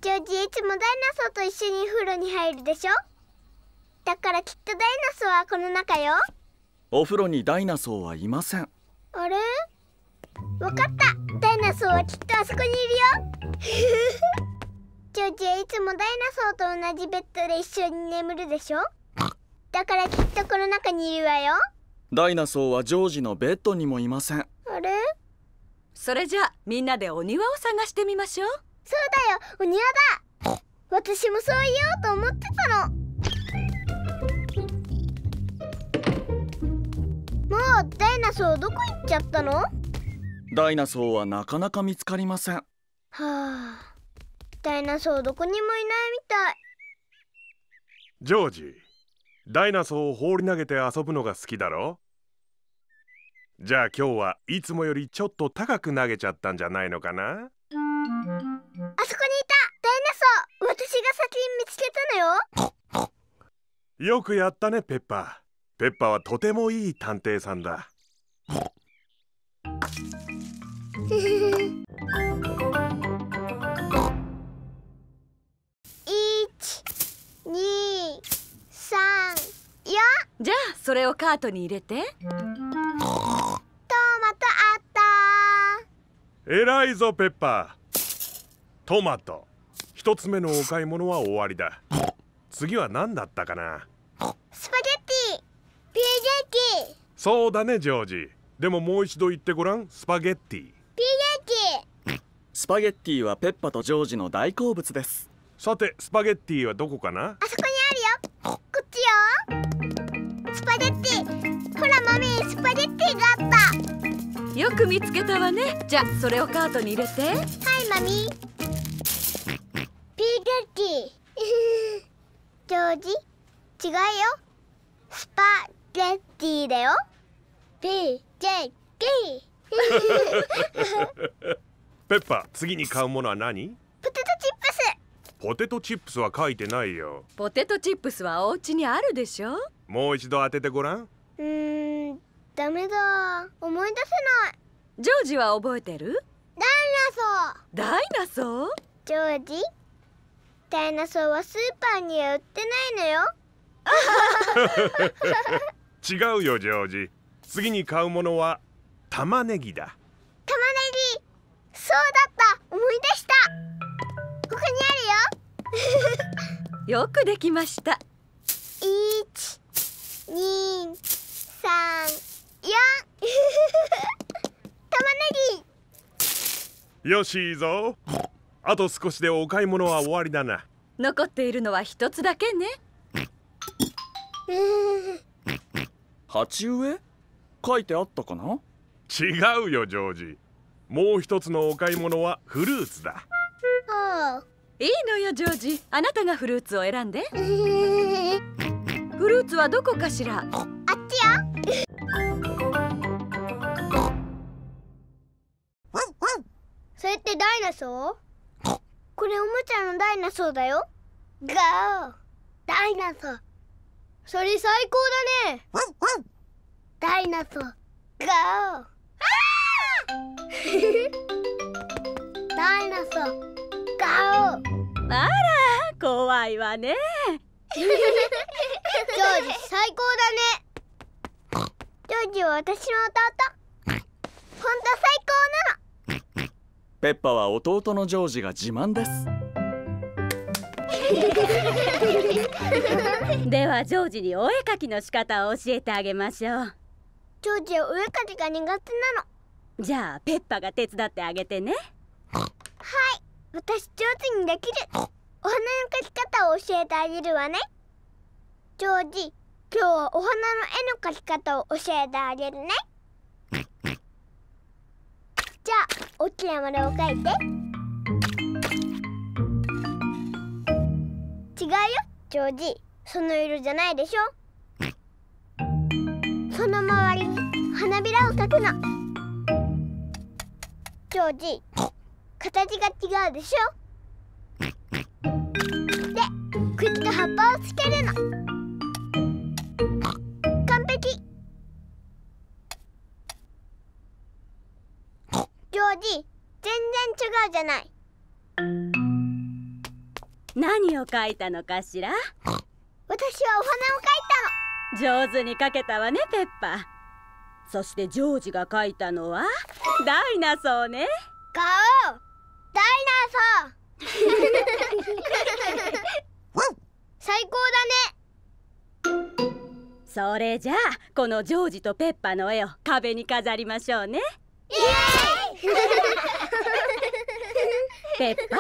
ジョージ、いつもダイナソーと一緒に風呂に入るでしょ？だからきっとダイナソーはこの中よ。お風呂にダイナソーはいません。あれ？わかった。ダイナソーはきっとあそこにいるよ。ジョージはいつもダイナソーと同じベッドで一緒に眠るでしょ。だからきっとこの中にいるわよ。ダイナソーはジョージのベッドにもいません。あれ？それじゃあみんなでお庭を探してみましょう。そうだよ、お庭だ。私もそう言おうと思ってたの。もうダイナソーどこ行っちゃったの？ダイナソーはなかなか見つかりません。はあ、ダイナソーどこにもいないみたい。ジョージ、ダイナソーを放り投げて遊ぶのが好きだろ？じゃあ今日はいつもよりちょっと高く投げちゃったんじゃないのかな？あそこにいた、ダイナソー。私が先に見つけたのよ。よくやったね、ペッパー。ペッパーはとてもいい探偵さんだ。いち、に、さん、よ。じゃあそれをカートに入れて。トマトあったー。えらいぞペッパー。トマト。一つ目のお買い物は終わりだ。次は何だったかな。スパゲッティ。スパゲッティ。そうだねジョージ。でももう一度言ってごらん。スパゲッティ。スパゲッティはペッパとジョージの大好物です。さてスパゲッティはどこかな？あそこにあるよ。こっちよ。スパゲッティ。ほらマミー、スパゲッティがあった。よく見つけたわね。じゃあそれをカートに入れて。はいマミー。スパゲッティ。ジョージ違うよ。スパゲッティだよ。ペッパ、次に買うものは何？ポテトチップス。ポテトチップスは書いてないよ。ポテトチップスはお家にあるでしょ。もう一度当ててごらん。うーん、ダメだ。思い出せない。ジョージは覚えてる？ダイナソー。ダイナソー？ジョージ、ダイナソーはスーパーには売ってないのよ。違うよジョージ。次に買うものは玉ねぎだ。玉ねぎ。そうだった、思い出した。ここにあるよ。よくできました。一、二、三、四。玉ねぎ。よし、いいぞ。あと少しでお買い物は終わりだな。残っているのは一つだけね。鉢植え？書いてあったかな？違うよジョージ。もう一つのお買い物はフルーツだ。いいのよジョージ。あなたがフルーツを選んで。フルーツはどこかしら？あっちよ。それってダイナソー？これおもちゃのダイナソーだよ。ゴーダイナソー。それ最高だね。ダイナソー。ゴー。ダイナソー、ガオ。あら、怖いわね。ジョージ最高だね。ジョージは私の弟。本当最高なの。ペッパは弟のジョージが自慢です。ではジョージにお絵描きの仕方を教えてあげましょう。ジョージはお絵描きが苦手なの。じゃあペッパが手伝ってあげてね。はい、私上手にできる。お花の描き方を教えてあげるわね。ジョージ、今日はお花の絵の描き方を教えてあげるね。じゃあ大きな丸を描いて。違うよジョージ、その色じゃないでしょ。その周りに花びらを描くの。ジョージ、形が違うでしょ。で、茎と葉っぱをつけるの。完璧。ジョージ、全然違うじゃない。何を描いたのかしら？私はお花を描いたの。上手に描けたわね、ペッパ。そしてジョージが描いたのはダイナソーね。ガオーダイナソー最高だね。それじゃあこのジョージとペッパの絵を壁に飾りましょうね。イエーイペッパ、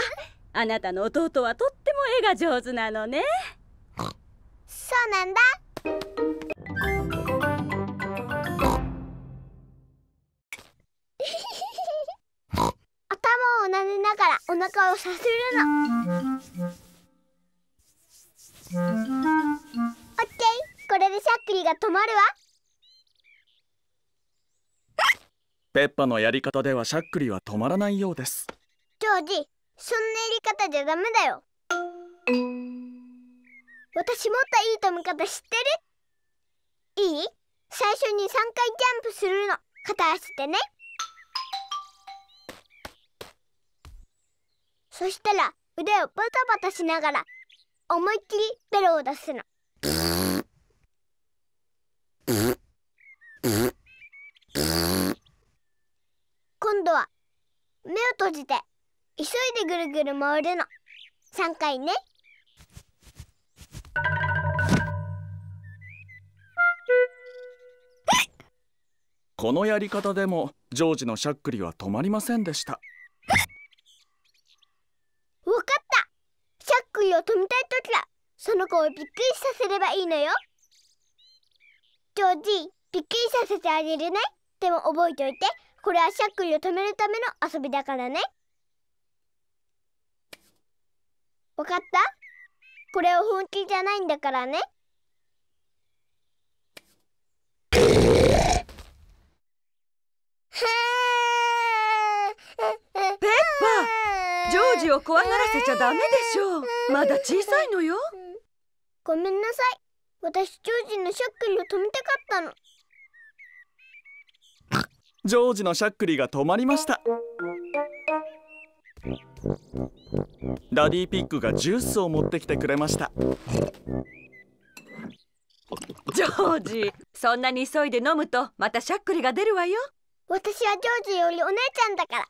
あなたの弟はとっても絵が上手なのね。そうなんだ。頭をなでながらお腹をさするの。オッケー、これでしゃっくりが止まるわ。ペッパのやり方ではしゃっくりは止まらないようです。ジョージ、そんなやり方じゃダメだよ。私もっといい止め方知ってる？いい？最初にさんかいジャンプするの。片足でね。そしたら腕をバタバタしながら思いっきりベロを出すの。今度は目を閉じて急いでぐるぐる回るの。さんかいね。このやり方でもジョージのしゃっくりは止まりませんでした。わかった。しゃっくりを止めたいときはその子をびっくりさせればいいのよ。ジョージ、びっくりさせてあげるね。でも覚えておいて、これはしゃっくりを止めるための遊びだからね。わかった？これは本気じゃないんだからね。ペッパ、ジョージを怖がらせちゃダメでしょう。まだ小さいのよ。ごめんなさい。私、ジョージのしゃっくりを止めたかったの。ジョージのしゃっくりが止まりました。ダディピッグがジュースを持ってきてくれました。ジョージ、そんなに急いで飲むとまたしゃっくりが出るわよ。私はジョージよりお姉ちゃんだから、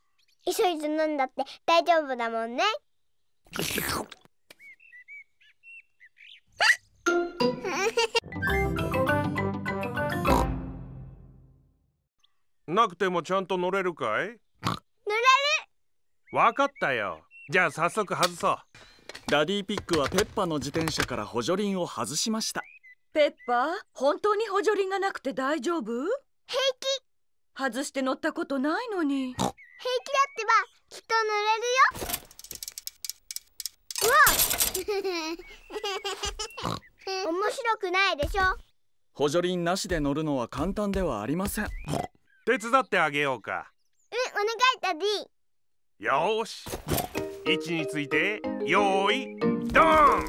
急いで飲んだって大丈夫だもんね。なくてもちゃんと乗れるかい？乗れる。わかったよ。じゃあ早速外そう。ダディピックはペッパの自転車から補助輪を外しました。ペッパ、本当に補助輪がなくて大丈夫？平気。外して乗ったことないのに。平気だってば、きっと乗れるよ。うわ面白くないでしょ。補助輪なしで乗るのは簡単ではありません。手伝ってあげようか。うん、お願いダディ。よーし、位置について、よーい、ドーン。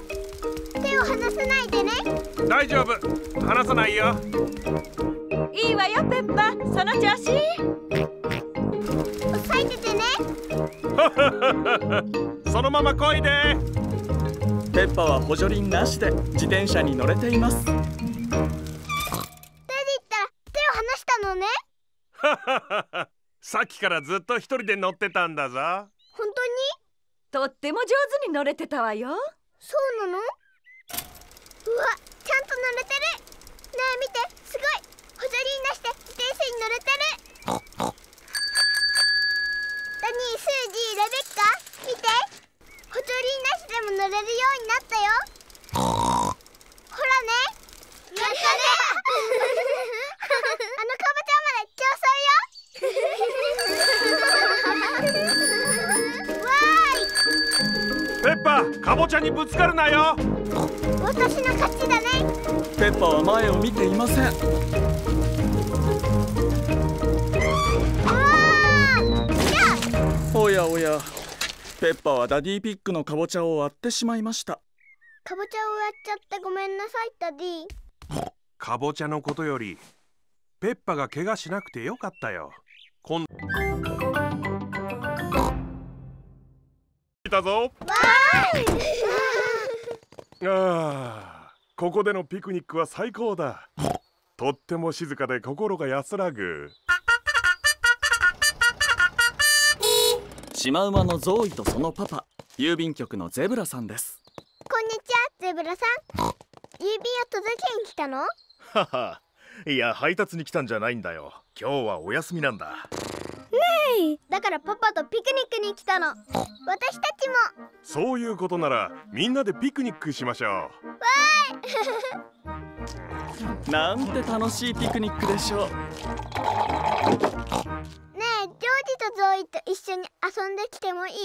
手を離さないでね。大丈夫、離さないよ。いいわよ、ペッパ、その調子。押さえててね。そのままこいで。ペッパは補助輪なしで自転車に乗れています。ダディったら手を離したのね。さっきからずっと一人で乗ってたんだぞ。本当に？とっても上手に乗れてたわよ。そうなの？うわ、ちゃんと乗れてるね。え、見て、すごい。補助輪なしで自転車に乗れてる。ダニー、スージー、レベッカ、見て。補助輪なしでも乗れるようになったよ。ほらね。やったね。あのカボチャまで競争よ。わーい。ペッパ、カボチャにぶつかるなよ。私の勝ちだね。ペッパは前を見ていません。おやおや、ペッパはダディピッグのかぼちゃを割ってしまいました。かぼちゃを割っちゃってごめんなさい、ダディ。かぼちゃのことよりペッパが怪我しなくてよかったよ。こんいたぞ。わーいああ、ここでのピクニックは最高だ。とっても静かで心が安らぐ。シマウマのゾーイとそのパパ、郵便局のゼブラさんです。こんにちは、ゼブラさん。郵便を届けに来たの？はは、いや配達に来たんじゃないんだよ。今日はお休みなんだ。ねえ、だからパパとピクニックに来たの。私たちも。そういうことならみんなでピクニックしましょう。わーいなんて楽しいピクニックでしょう。ねえ、ジョージとゾーイと一緒に遊んできてもいい？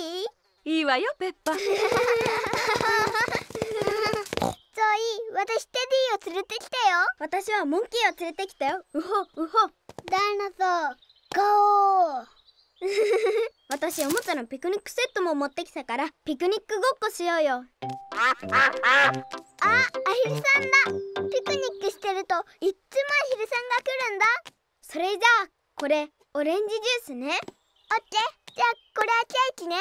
いいわよ、ペッパ。ゾーイ、私テディを連れてきたよ。私はモンキーを連れてきたよ。うほうほ。ダイナソーゴー私おもちゃのピクニックセットも持ってきたから、ピクニックごっこしようよ。あ、アヒルさんだ。ピクニックしてるといっつもアヒルさんが来るんだ。それじゃあこれオレンジジュースね。オッケー、じゃあこれはケーキね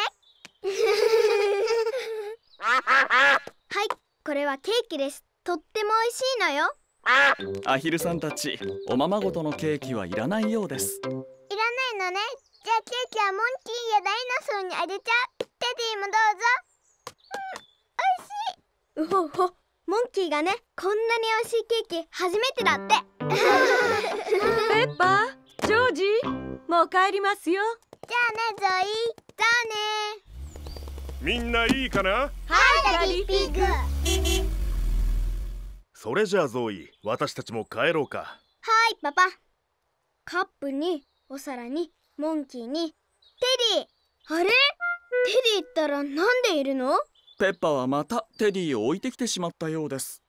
はい、これはケーキです。とってもおいしいのよ。アヒルさんたち、おままごとのケーキはいらないようです。いらないのね。じゃあケーキはモンキーやダイナソーにあげちゃう。テディもどうぞ。うん、おいしい。うほうほ。モンキーがね、こんなにおいしいケーキ初めてだってペッパー、ジョージ、もう帰りますよ。じゃあね、ゾイ。じゃあね。みんないいかな？はい、ダディピーグ。それじゃあゾイ、私たちも帰ろうか。はい、パパ。カップにお皿にモンキーにテディ。あれ、テディったらなんでいるの？ペッパはまたテディを置いてきてしまったようです。